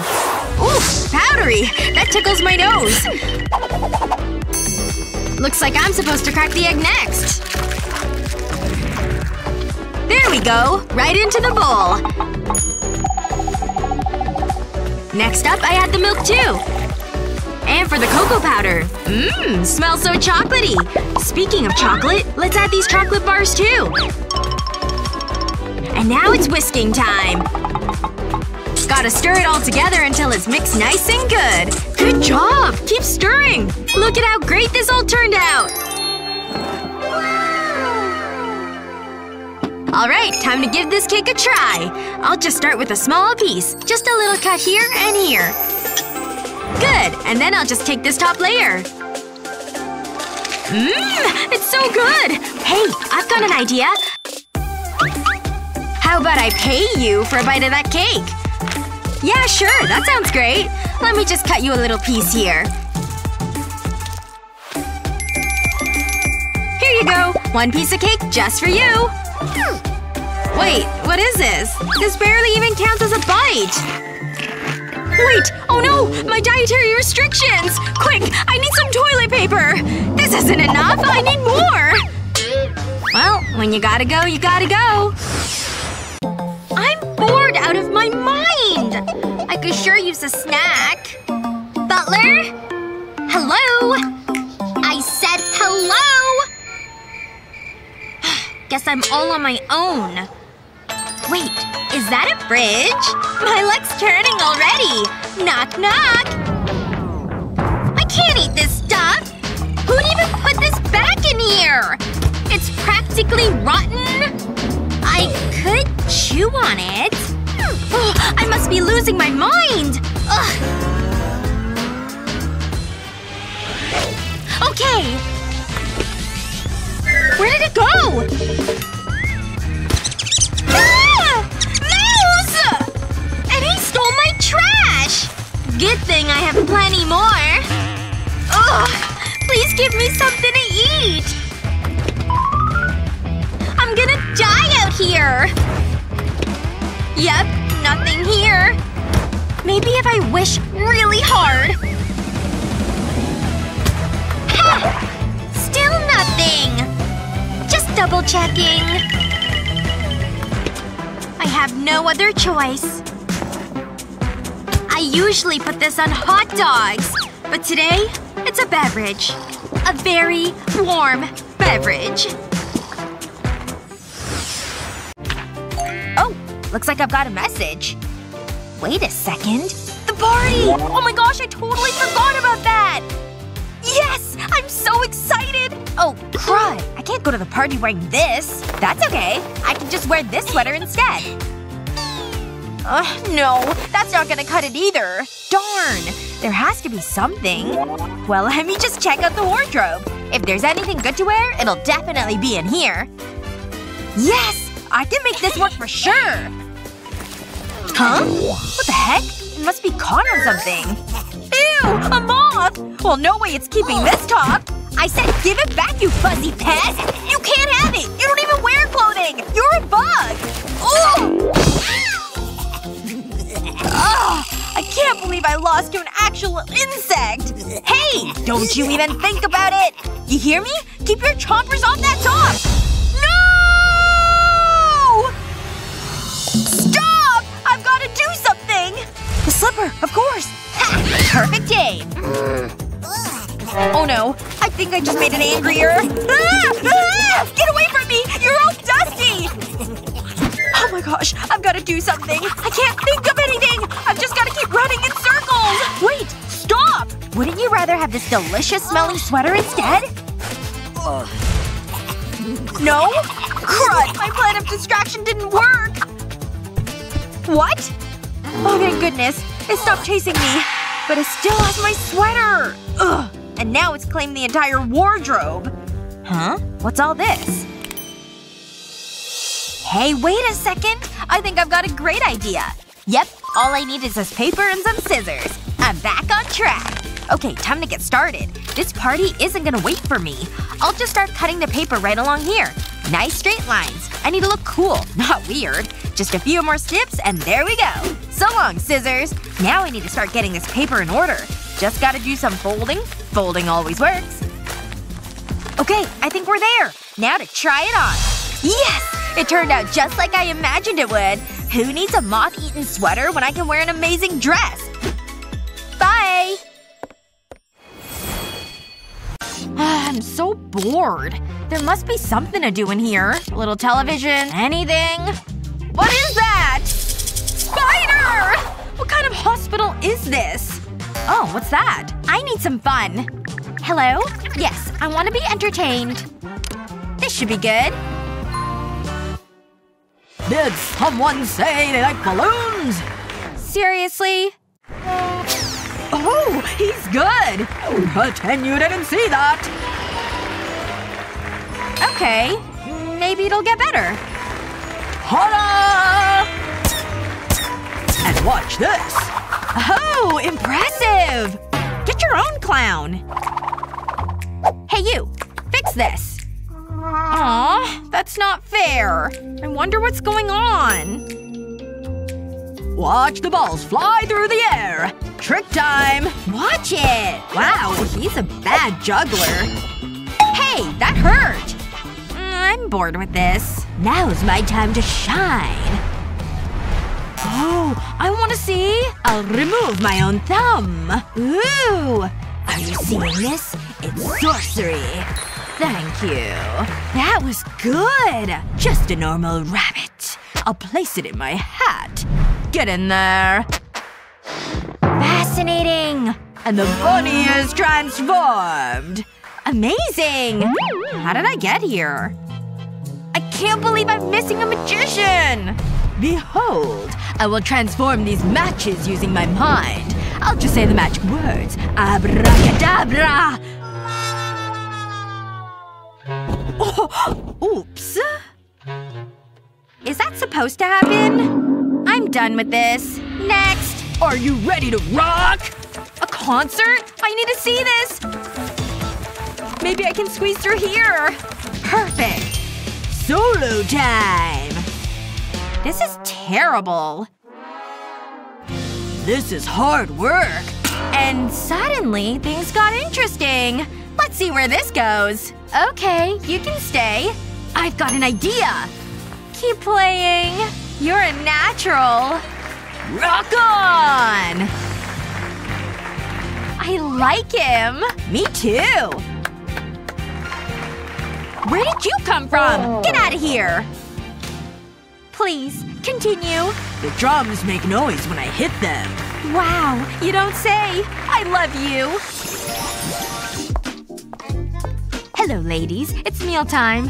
Oof! Powdery! That tickles my nose. Looks like I'm supposed to crack the egg next. There we go! Right into the bowl! Next up, I add the milk too! And for the cocoa powder. Mmm! Smells so chocolatey! Speaking of chocolate, let's add these chocolate bars too! And now it's whisking time! Gotta stir it all together until it's mixed nice and good! Good job! Keep stirring! Look at how great this all turned out! Alright, time to give this cake a try! I'll just start with a small piece. Just a little cut here and here. Good! And then I'll just take this top layer. Mmm! It's so good! Hey, I've got an idea! How about I pay you for a bite of that cake? Yeah, sure, that sounds great. Let me just cut you a little piece here. Here you go! One piece of cake just for you! Wait, what is this? This barely even counts as a bite! Wait! Oh no! My dietary restrictions! Quick! I need some toilet paper! This isn't enough! I need more! Well, when you gotta go, you gotta go. I'm bored out of my mind! I could sure use a snack. Butler? Hello? I said hello! Guess I'm all on my own. Wait, is that a fridge? My luck's turning already! Knock knock! I can't eat this stuff! Who'd even put this back in here? It's practically rotten! I could chew on it. Oh, I must be losing my mind! Ugh. Okay. Where did it go? Ah! Mouse! And he stole my trash! Good thing I have plenty more. Ugh! Please give me something to eat! I'm gonna die out here! Yep, nothing here. Maybe if I wish really hard. Ha! Still nothing! Just double-checking. I have no other choice. I usually put this on hot dogs. But today, it's a beverage. A very warm beverage. Oh, looks like I've got a message. Wait a second. The party! Oh my gosh, I totally forgot about that! Yes! I'm so excited! Oh, crud. I can't go to the party wearing this. That's okay. I can just wear this sweater instead. Ugh, no. That's not gonna cut it either. Darn. There has to be something. Well, let me just check out the wardrobe. If there's anything good to wear, it'll definitely be in here. Yes! I can make this work for sure! Huh? What the heck? It must be caught on something. Ew! A moth! Well, no way it's keeping this top! I said give it back, you fuzzy pest! You can't have it! You don't even wear clothing! You're a bug! Ooh! Ugh! I can't believe I lost to an actual insect! Hey! Don't you even think about it! You hear me? Keep your chompers off that top! No! Stop! I've gotta do something! The slipper, of course! Ha! Perfect day! Oh no. I think I just made it angrier. Ah! Ah! Get away from me! You're all dusty! Oh my gosh. I've gotta do something. I can't think of anything! I've just gotta keep running in circles! Wait! Stop! Wouldn't you rather have this delicious smelling sweater instead? No? Crud! My plan of distraction didn't work! What? Oh my goodness. It stopped chasing me. But I still lost my sweater! Ugh! And now it's claimed the entire wardrobe! Huh? What's all this? Hey, wait a second! I think I've got a great idea! Yep, all I need is this paper and some scissors. I'm back on track! Okay, time to get started. This party isn't gonna wait for me. I'll just start cutting the paper right along here. Nice straight lines. I need to look cool, not weird. Just a few more snips and there we go! So long, scissors! Now I need to start getting this paper in order. Just gotta do some folding. Folding always works. Okay, I think we're there! Now to try it on. Yes! It turned out just like I imagined it would. Who needs a moth-eaten sweater when I can wear an amazing dress? Bye! I'm so bored. There must be something to do in here. A little television, anything. What is that? Spider! What kind of hospital is this? Oh, what's that? I need some fun. Hello? Yes, I want to be entertained. This should be good. Did someone say they like balloons? Seriously? Oh, he's good! Pretend you didn't see that! Okay. Maybe it'll get better. Hola! And watch this! Oh, impressive! Get your own clown! Hey you! Fix this! Aw, that's not fair. I wonder what's going on. Watch the balls fly through the air! Trick time! Watch it! Wow, he's a bad juggler. Hey, that hurt! I'm bored with this. Now's my time to shine. Oh, I wanna see? I'll remove my own thumb. Ooh! Are you seeing this? It's sorcery. Thank you. That was good! Just a normal rabbit. I'll place it in my hat. Get in there. Fascinating! And the bunny is transformed! Amazing! How did I get here? I can't believe I'm missing a magician! Behold, I will transform these matches using my mind. I'll just say the magic words. Abracadabra! Oh, oops. Is that supposed to happen? I'm done with this. Next! Are you ready to rock? A concert? I need to see this! Maybe I can squeeze through here. Perfect. Solo time! This is terrible. This is hard work. And suddenly, things got interesting. Let's see where this goes. Okay, you can stay. I've got an idea! Keep playing. You're a natural. Rock on! I like him. Me too. Where did you come from? Oh. Get out of here! Please, continue. The drums make noise when I hit them. Wow, you don't say. I love you. Hello, ladies. It's mealtime.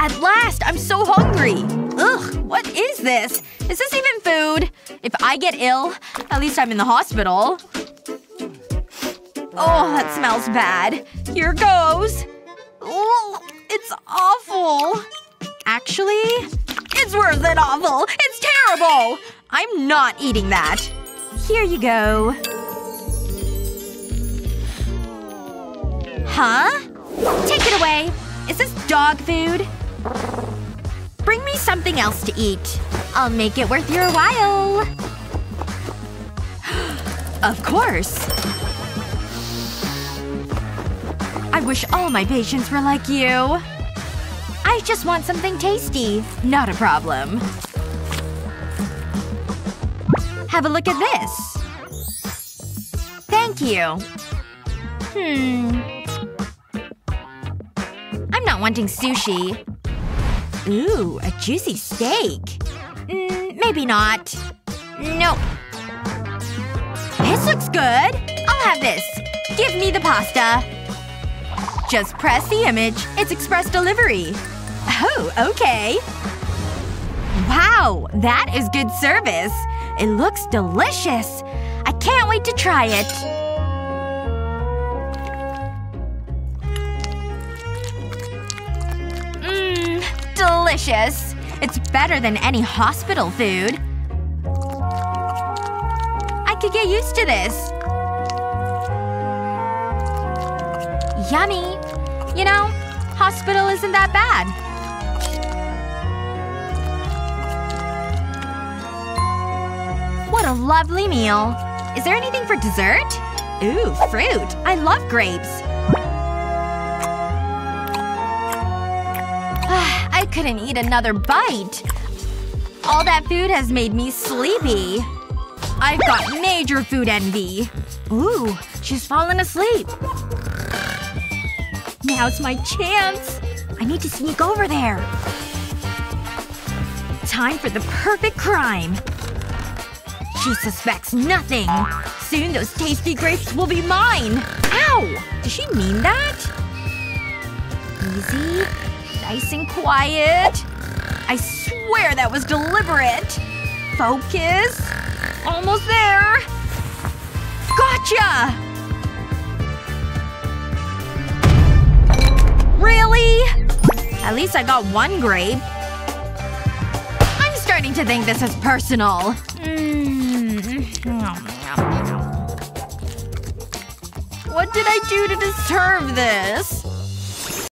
At last! I'm so hungry! Ugh, what is this? Is this even food? If I get ill, at least I'm in the hospital. Oh, that smells bad. Here goes. Ugh, it's awful. Actually, it's worse than awful! It's terrible! I'm not eating that. Here you go. Huh? Take it away. Is this dog food? Bring me something else to eat. I'll make it worth your while. Of course. I wish all my patients were like you. I just want something tasty. Not a problem. Have a look at this. Thank you. Hmm… I'm not wanting sushi. Ooh, a juicy steak. Mm, maybe not. Nope. This looks good! I'll have this. Give me the pasta. Just press the image. It's express delivery. Oh, okay. Wow, that is good service. It looks delicious. I can't wait to try it. delicious! It's better than any hospital food. I could get used to this. Yummy! You know, hospital isn't that bad. What a lovely meal. Is there anything for dessert? Ooh, fruit. I love grapes. I couldn't eat another bite. All that food has made me sleepy. I've got major food envy. Ooh, she's fallen asleep. Now's my chance. I need to sneak over there. Time for the perfect crime. She suspects nothing. Soon those tasty grapes will be mine. Ow! Did she mean that? Easy. Nice and quiet. I swear that was deliberate. Focus. Almost there. Gotcha! Really? At least I got one grape. I'm starting to think this is personal. What did I do to deserve this?